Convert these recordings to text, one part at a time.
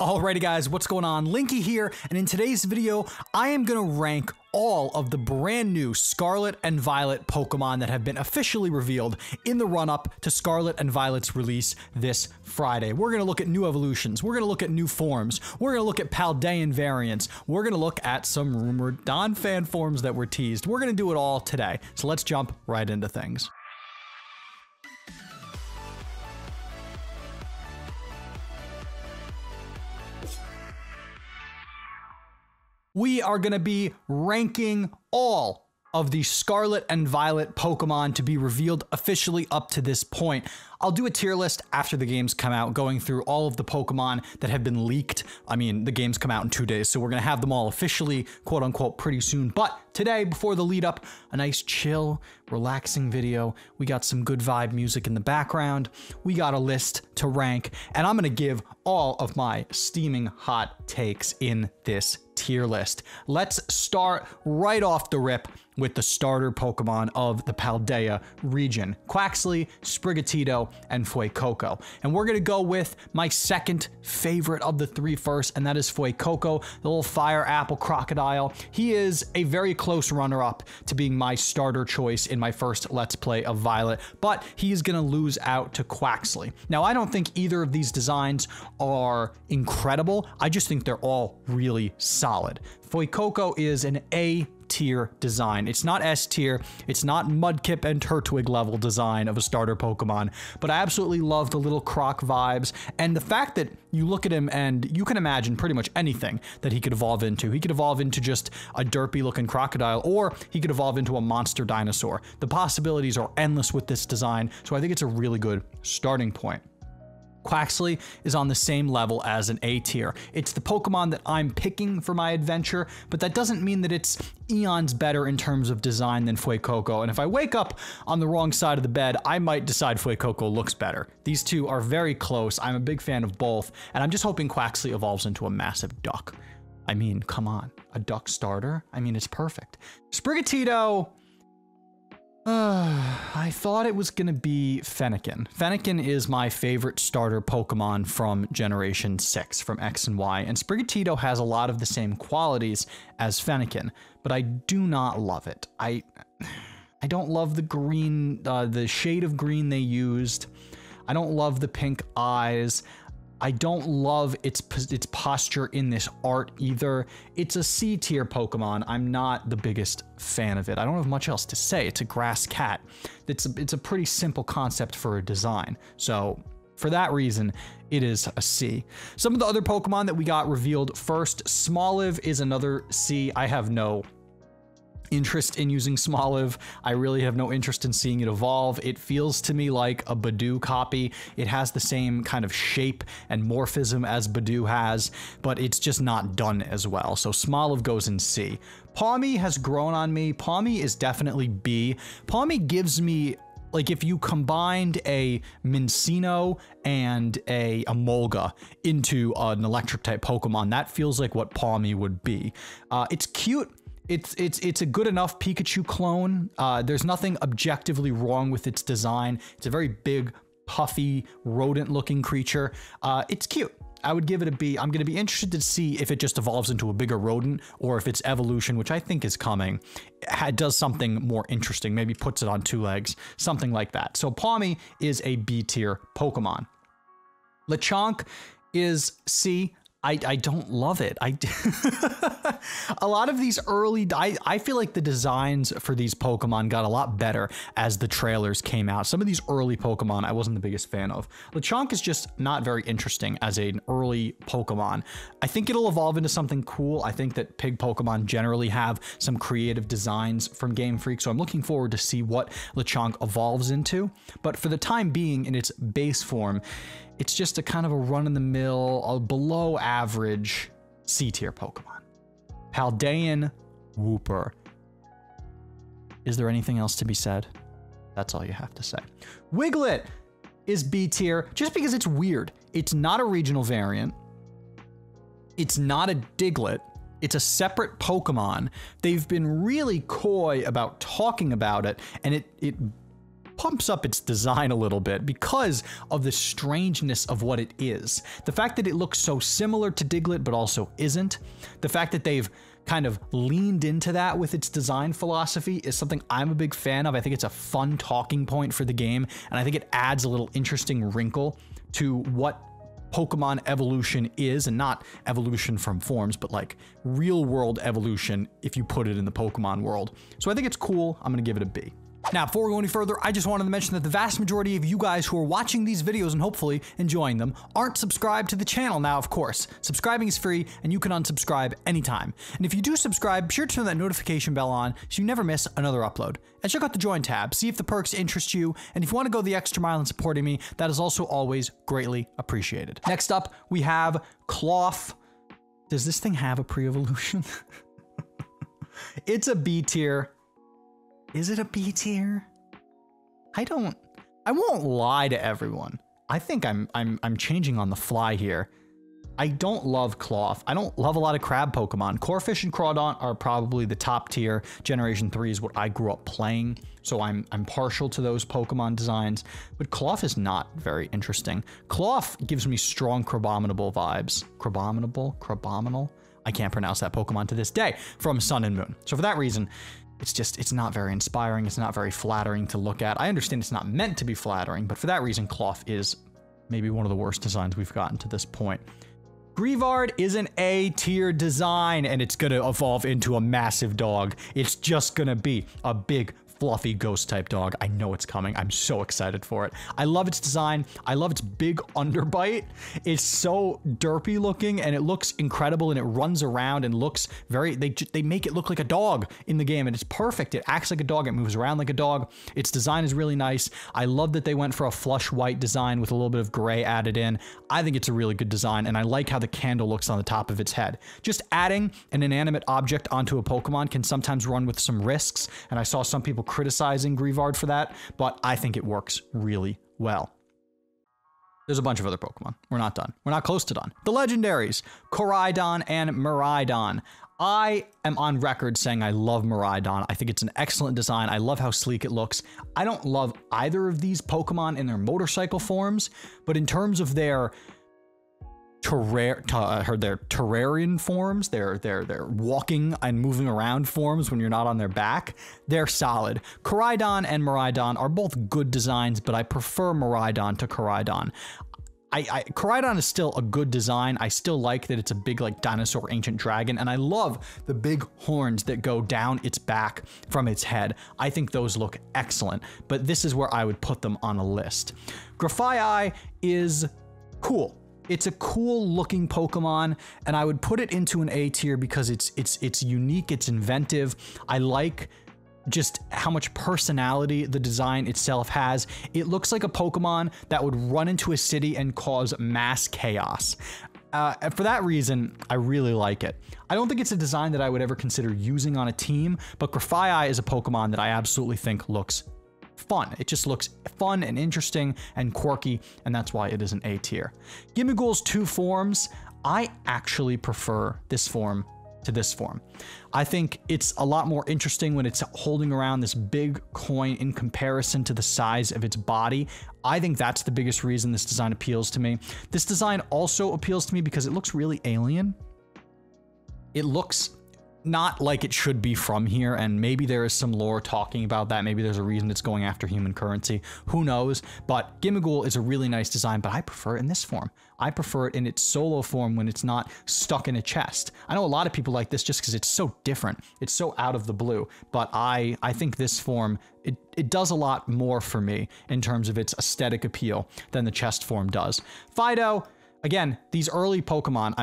Alrighty guys, what's going on? Linky here, and in today's video, I am gonna rank all of the brand new Scarlet and Violet Pokemon that have been officially revealed in the run-up to Scarlet and Violet's release this Friday. We're going to look at new evolutions. We're going to look at new forms. We're going to look at Paldean variants. We're going to look at some rumored Donphan forms that were teased. We're going to do it all today. So let's jump right into things. We are going to be ranking all of the Scarlet and Violet Pokemon to be revealed officially up to this point. I'll do a tier list after the games come out, going through all of the Pokemon that have been leaked. I mean, the games come out in 2 days, so we're going to have them all officially, quote unquote, pretty soon. But today, before the lead up, a nice chill, relaxing video. We got some good vibe music in the background. We got a list to rank, and I'm going to give all of my steaming hot takes in this tier list. Let's start right off the rip with the starter Pokemon of the Paldea region: Quaxly, Sprigatito, and Fuecoco. And we're gonna go with my second favorite of the three first, and that is Fuecoco, the little fire apple crocodile. He is a very close runner-up to being my starter choice in my first Let's Play of Violet, but he's gonna lose out to Quaxly. Now, I don't think either of these designs are incredible. I just think they're all really solid. Fuecoco is an A-tier design. It's not S-tier. It's not Mudkip and Turtwig level design of a starter Pokemon, but I absolutely love the little croc vibes and the fact that you look at him and you can imagine pretty much anything that he could evolve into. He could evolve into just a derpy looking crocodile, or he could evolve into a monster dinosaur. The possibilities are endless with this design, so I think it's a really good starting point. Quaxly is on the same level as an A tier. It's the Pokemon that I'm picking for my adventure, but that doesn't mean that it's eons better in terms of design than Fuecoco. And if I wake up on the wrong side of the bed, I might decide Fuecoco looks better. These two are very close. I'm a big fan of both, and I'm just hoping Quaxly evolves into a massive duck. I mean, come on, a duck starter? I mean, it's perfect. Sprigatito. I thought it was going to be Fennekin. Fennekin is my favorite starter Pokemon from Generation 6, from X and Y, and Sprigatito has a lot of the same qualities as Fennekin, but I do not love it. I don't love the green, the shade of green they used. I don't love the pink eyes. I don't love its posture in this art either. It's a C tier Pokemon. I'm not the biggest fan of it. I don't have much else to say. It's a grass cat. It's a pretty simple concept for a design. So for that reason, it is a C. Some of the other Pokemon that we got revealed first, Smoliv is another C. I have no interest in using Smoliv. I really have no interest in seeing it evolve. It feels to me like a Badoo copy. It has the same kind of shape and morphism as Badoo has, but it's just not done as well. So Smoliv goes in C. Palmy has grown on me. Palmy is definitely B. Palmy gives me, like, if you combined a Mincino and a Emolga into an electric type Pokemon, that feels like what Palmy would be. It's cute. It's a good enough Pikachu clone. There's nothing objectively wrong with its design. It's a very big, puffy, rodent-looking creature. It's cute. I would give it a B. I'm going to be interested to see if it just evolves into a bigger rodent, or if its evolution, which I think is coming, does something more interesting. Maybe puts it on two legs, something like that. So Palmy is a B-tier Pokemon. Lechonk is C. I don't love it. A lot of these early, I feel like the designs for these Pokemon got a lot better as the trailers came out. Some of these early Pokemon I wasn't the biggest fan of. Lechonk is just not very interesting as an early Pokemon. I think it'll evolve into something cool. I think that pig Pokemon generally have some creative designs from Game Freak, so I'm looking forward to see what Lechonk evolves into. But for the time being, in its base form, it's just a kind of a run-of-the-mill, a below-average C-tier Pokemon. Paldean Wooper. Is there anything else to be said? That's all you have to say. Wiglet is B-tier just because it's weird. It's not a regional variant. It's not a Diglett. It's a separate Pokemon. They've been really coy about talking about it, and it pumps up its design a little bit because of the strangeness of what it is. The fact that it looks so similar to Diglett but also isn't. The fact that they've kind of leaned into that with its design philosophy is something I'm a big fan of. I think it's a fun talking point for the game, and I think it adds a little interesting wrinkle to what Pokemon evolution is, and not evolution from forms, but like real world evolution if you put it in the Pokemon world. So I think it's cool. I'm gonna give it a B. Now, before we go any further, I just wanted to mention that the vast majority of you guys who are watching these videos and hopefully enjoying them aren't subscribed to the channel. Now, of course, subscribing is free and you can unsubscribe anytime. And if you do subscribe, be sure to turn that notification bell on so you never miss another upload. And check out the join tab, see if the perks interest you, and if you want to go the extra mile in supporting me, that is also always greatly appreciated. Next up, we have Cloth. Does this thing have a pre-evolution? It's a B tier. Is it a B tier? I won't lie to everyone. I think I'm changing on the fly here. I don't love Cloth. I don't love a lot of crab Pokemon. Corphish and Crawdaunt are probably the top tier. Generation 3 is what I grew up playing, so I'm partial to those Pokemon designs. But Cloth is not very interesting. Cloth gives me strong Crabominable vibes. Crabominable? Crabominal? I can't pronounce that Pokemon to this day from Sun and Moon. So for that reason, it's not very inspiring. It's not very flattering to look at. I understand it's not meant to be flattering, but for that reason, Cloth is maybe one of the worst designs we've gotten to this point. Greavard is an A tier design, and it's gonna evolve into a massive dog. It's just gonna be a big, fluffy ghost type dog. I know it's coming. I'm so excited for it. I love its design. I love its big underbite. It's so derpy looking and it looks incredible, and it runs around and looks very, they make it look like a dog in the game, and it's perfect. It acts like a dog. It moves around like a dog. Its design is really nice. I love that they went for a flush white design with a little bit of gray added in. I think it's a really good design, and I like how the candle looks on the top of its head. Just adding an inanimate object onto a Pokemon can sometimes run with some risks, and I saw some people criticizing Greavard for that, but I think it works really well. There's a bunch of other Pokemon. We're not done. We're not close to done. The legendaries, Koraidon and Miraidon. I am on record saying I love Miraidon. I think it's an excellent design. I love how sleek it looks. I don't love either of these Pokemon in their motorcycle forms, but in terms of their terrarian forms, their walking and moving around forms when you're not on their back, they're solid. Koraidon and Miraidon are both good designs, but I prefer Miraidon to Koraidon. Koraidon is still a good design. I still like that it's a big, like, dinosaur ancient dragon, and I love the big horns that go down its back from its head. I think those look excellent, but this is where I would put them on a list. Graphaiai is cool. It's a cool looking Pokemon, and I would put it into an A tier because it's unique, it's inventive. I like just how much personality the design itself has. It looks like a Pokemon that would run into a city and cause mass chaos. For that reason, I really like it. I don't think it's a design that I would ever consider using on a team, but Graphaiai is a Pokemon that I absolutely think looks fun. It just looks fun and interesting and quirky, and that's why it is an A tier. Gimmighoul's two forms. I actually prefer this form to this form. I think it's a lot more interesting when it's holding around this big coin in comparison to the size of its body. I think that's the biggest reason this design appeals to me. This design also appeals to me because it looks really alien. It looks not like it should be from here, and maybe there is some lore talking about that. Maybe there's a reason it's going after human currency. Who knows? But Gimmighoul is a really nice design, but I prefer it in this form. I prefer it in its solo form when it's not stuck in a chest. I know a lot of people like this just because it's so different. It's so out of the blue, but I think this form, it does a lot more for me in terms of its aesthetic appeal than the chest form does. Fido. Again, these early Pokemon,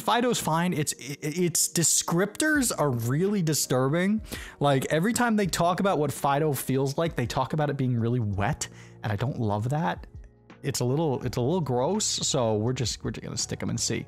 Fido's fine. Its descriptors are really disturbing. Like, every time they talk about what Fido feels like, they talk about it being really wet, and I don't love that. it's a little gross, so we're just gonna stick them and see.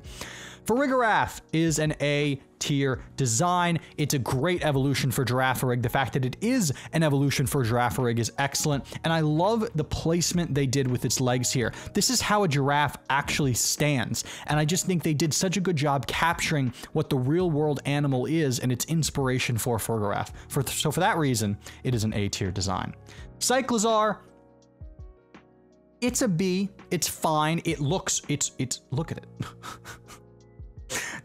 Farigiraf is an A-tier design. It's a great evolution for Girafarig. The fact that it is an evolution for Girafarig is excellent, and I love the placement they did with its legs here. This is how a giraffe actually stands, and I just think they did such a good job capturing what the real-world animal is and its inspiration for Farigiraf. So for that reason, it is an A-tier design. Cyclizar. It's a B. It's fine. It looks. Look at it.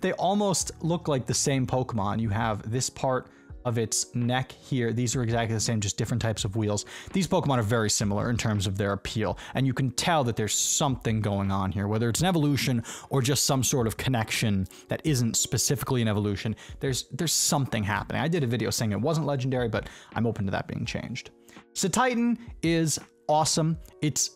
They almost look like the same Pokemon. You have this part of its neck here. These are exactly the same, just different types of wheels. These Pokemon are very similar in terms of their appeal, and you can tell that there's something going on here, whether it's an evolution or just some sort of connection that isn't specifically an evolution. There's something happening. I did a video saying it wasn't legendary, but I'm open to that being changed. Sotitan is awesome. It's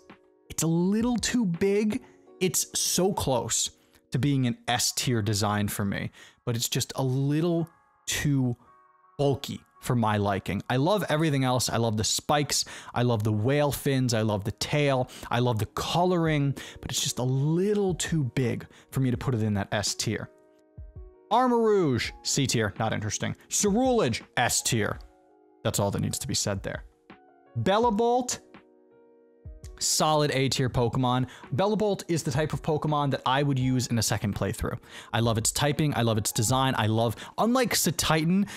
a little too big. It's so close to being an S-tier design for me, but it's just a little too bulky for my liking. I love everything else. I love the spikes. I love the whale fins. I love the tail. I love the coloring, but it's just a little too big for me to put it in that S-tier. Armorouge, C-tier, not interesting. Ceruledge, S-tier. That's all that needs to be said there. Bellabolt, solid A-tier Pokemon. Bellabolt is the type of Pokemon that I would use in a second playthrough. I love its typing. I love its design. I love, unlike Sotitan,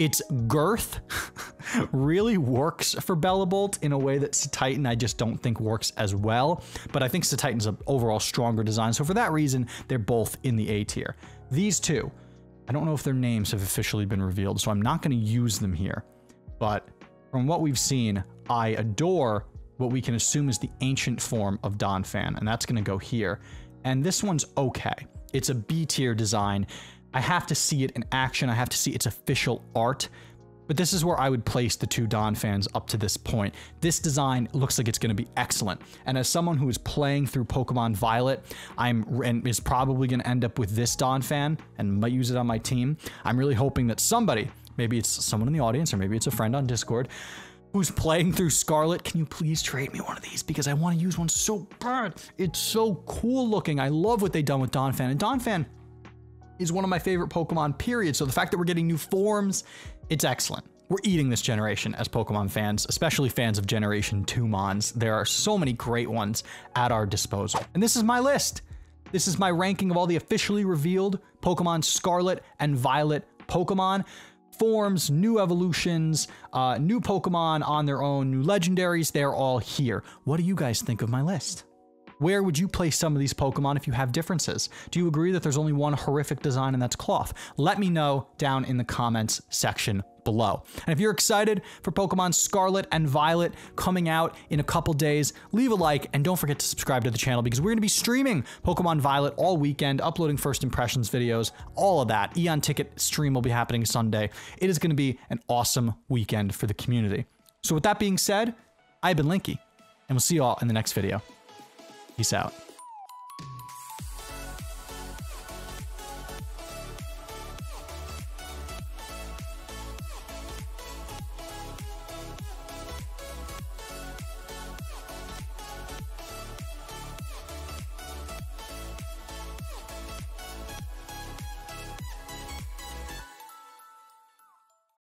its girth really works for Bellabolt in a way that Sotitan I just don't think works as well. But I think Sotitan's an overall stronger design. So for that reason, they're both in the A-tier. These two, I don't know if their names have officially been revealed, so I'm not going to use them here. But from what we've seen, I adore what we can assume is the ancient form of Donphan, and that's gonna go here. And this one's okay. It's a B-tier design. I have to see it in action. I have to see its official art. But this is where I would place the two Donphans up to this point. This design looks like it's gonna be excellent. And as someone who is playing through Pokemon Violet, is probably gonna end up with this Donphan and might use it on my team. I'm really hoping that somebody, maybe it's someone in the audience or maybe it's a friend on Discord, who's playing through Scarlet, can you please trade me one of these? Because I want to use one so bad. It's so cool looking. I love what they've done with Donphan. And Donphan is one of my favorite Pokemon, period. So the fact that we're getting new forms, it's excellent. We're eating this generation as Pokemon fans, especially fans of Generation 2 Mons. There are so many great ones at our disposal. And this is my list. This is my ranking of all the officially revealed Pokemon Scarlet and Violet Pokemon. Forms, new evolutions, new Pokemon on their own, new legendaries, they're all here. What do you guys think of my list? Where would you place some of these Pokemon if you have differences? Do you agree that there's only one horrific design and that's Cloth? Let me know down in the comments section below. And if you're excited for Pokemon Scarlet and Violet coming out in a couple days, leave a like and don't forget to subscribe to the channel because we're going to be streaming Pokemon Violet all weekend, uploading first impressions videos, all of that. Eon Ticket stream will be happening Sunday. It is going to be an awesome weekend for the community. So with that being said, I've been Linky and we'll see you all in the next video. Peace out.